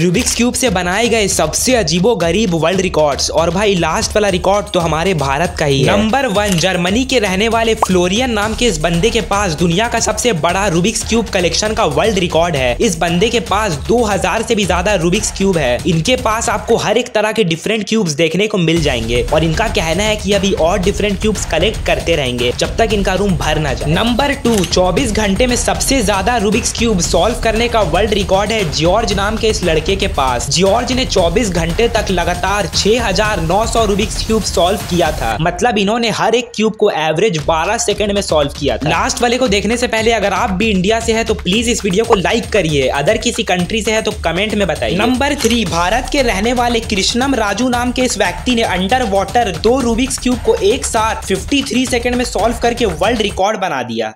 Rubik's cube से बनाए गए सबसे अजीबोगरीब वर्ल्ड रिकॉर्ड्स। और भाई लास्ट वाला रिकॉर्ड तो हमारे भारत का ही है। नंबर 1, जर्मनी के रहने वाले फ्लोरियन नाम के इस बंदे के पास दुनिया का सबसे बड़ा रूबिक्स क्यूब कलेक्शन का वर्ल्ड रिकॉर्ड है। इस बंदे के पास 2000 से भी ज्यादा रूबिक्स क्यूब है। इनके पास आपको हर एक तरह के डिफरेंट क्यूब्स देखने को मिल जाएंगे और इनका कहना है कि अभी और डिफरेंट क्यूब्स कलेक्ट करते रहेंगे जब तक इनका रूम भर ना जाए। नंबर 2, 24 घंटे में सबसे ज्यादा रूबिक्स क्यूब सॉल्व करने का वर्ल्ड रिकॉर्ड है जॉर्ज नाम के इस के पास। जॉर्ज ने 24 घंटे तक लगातार 6900 रूबिक्स क्यूब सॉल्व किया था। मतलब इन्होंने हर एक क्यूब को एवरेज 12 सेकंड में सॉल्व किया था। लास्ट वाले को देखने से पहले अगर आप भी इंडिया से हैं तो प्लीज इस वीडियो को लाइक करिए। अदर किसी कंट्री से है तो कमेंट में बताइए। नंबर 3, भारत के रहने वाले कृष्णम राजू नाम के इस व्यक्ति ने अंडर वाटर 2 रूबिक्स क्यूब को एक साथ 53 सेकंड में सॉल्व करके वर्ल्ड रिकॉर्ड बना दिया।